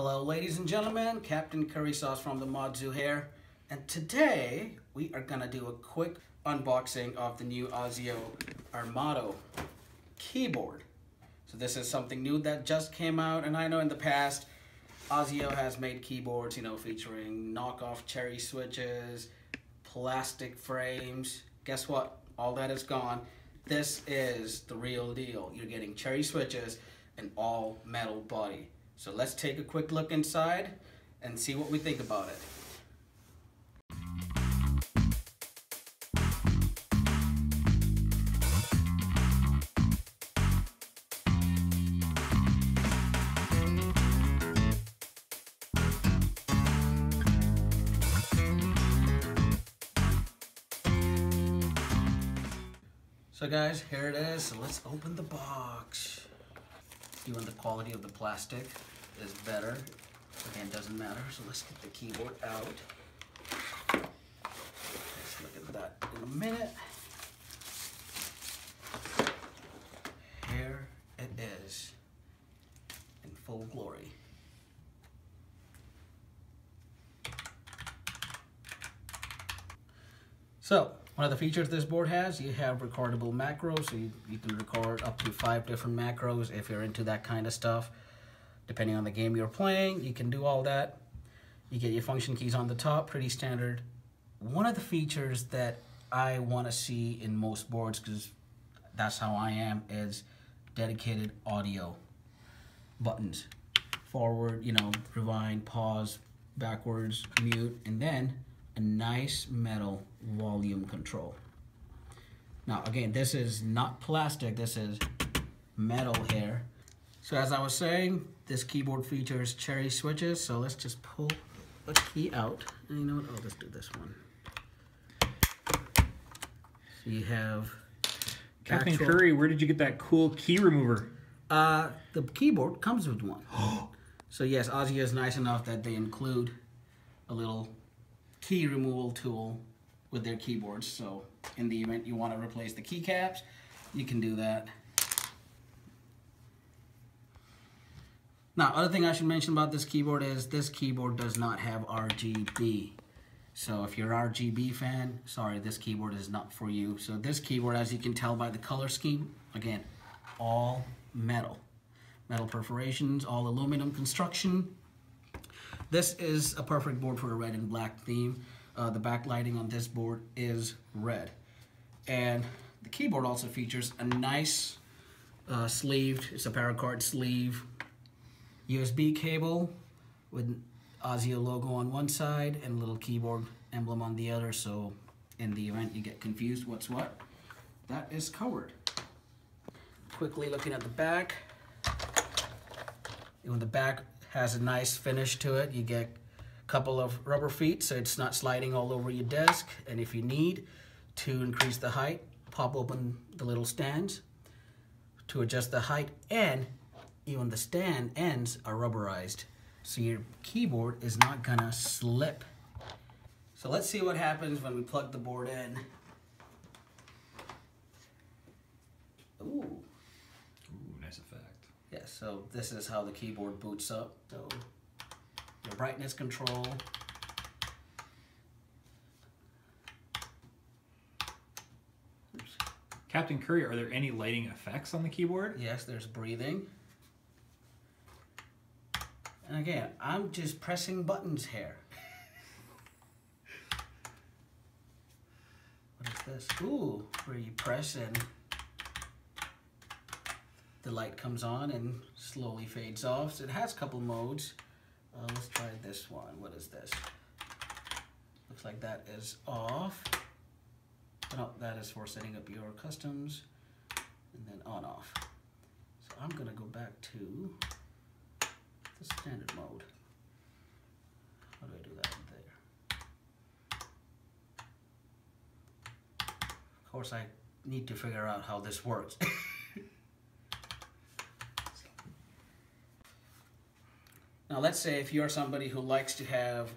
Hello ladies and gentlemen, Captain Curry Sauce from The Mod Zoo here, and today we are going to do a quick unboxing of the new Azio Armato keyboard. So this is something new that just came out, and I know in the past Azio has made keyboards, you know, featuring knockoff cherry switches, plastic frames. Guess what? All that is gone. This is the real deal. You're getting cherry switches and all metal body. So let's take a quick look inside and see what we think about it. So guys, here it is. So let's open the box. Even the quality of the plastic is better. Again, doesn't matter. So let's get the keyboard out. Let's look at that in a minute. Here it is in full glory. So, one of the features this board has, you have recordable macros, so you can record up to 5 different macros if you're into that kind of stuff. Depending on the game you're playing, you can do all that. You get your function keys on the top, pretty standard. One of the features that I want to see in most boards, because that's how I am, is dedicated audio buttons. Forward, you know, rewind, pause, backwards, mute, and then a nice metal volume control. Now again, this is not plastic, this is metal here. So as I was saying, this keyboard features cherry switches, so let's just pull the key out. And you know what, I'll just do this one. So you have Captain Curry, where did you get that cool key remover? The keyboard comes with one. So yes, Azio is nice enough that they include a little key removal tool with their keyboards, so in the event you want to replace the keycaps, you can do that. Now, other thing I should mention about this keyboard is this keyboard does not have RGB. So if you're an RGB fan, sorry, this keyboard is not for you. So this keyboard, as you can tell by the color scheme, again, all metal. Metal perforations, all aluminum construction. This is a perfect board for a red and black theme. The backlighting on this board is red. And the keyboard also features a nice sleeved, it's a paracord sleeve, USB cable with Azio logo on one side and a little keyboard emblem on the other. So in the event you get confused what's what, that is covered. Quickly looking at the back. In the back, has a nice finish to it. You get a couple of rubber feet so it's not sliding all over your desk, and if you need to increase the height, pop open the little stands to adjust the height, and even the stand ends are rubberized so your keyboard is not gonna slip. So let's see what happens when we plug the board in. Ooh. Nice effect. Yeah, so this is how the keyboard boots up. So your brightness control. Oops. Captain Curry, are there any lighting effects on the keyboard? Yes, there's breathing. And again, I'm just pressing buttons here. What is this? Ooh, where you press and the light comes on and slowly fades off. So it has a couple modes. Let's try this one. What is this? Looks like that is off. No, that is for setting up your customs. And then on off. So I'm gonna go back to the standard mode. How do I do that there? Of course I need to figure out how this works. Now let's say if you're somebody who likes to have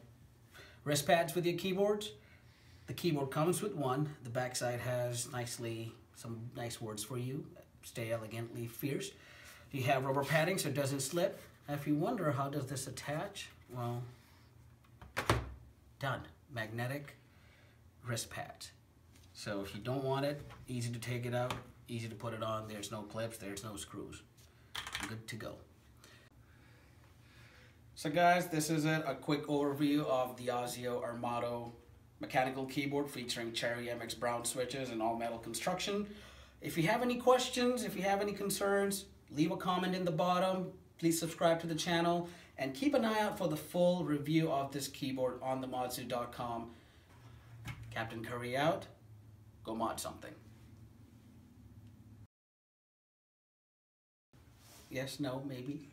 wrist pads with your keyboards, the keyboard comes with one. The backside has some nice words for you. Stay elegantly fierce. You have rubber padding so it doesn't slip. Now, if you wonder how does this attach, well, done. Magnetic wrist pads. So if you don't want it, easy to take it out, easy to put it on. There's no clips, there's no screws. Good to go. So guys, this is it. A quick overview of the Azio Armato mechanical keyboard featuring Cherry MX brown switches and all metal construction. If you have any questions, if you have any concerns, leave a comment in the bottom. Please subscribe to the channel and keep an eye out for the full review of this keyboard on themodzoo.com. Captain Curry out. Go mod something. Yes, no, maybe.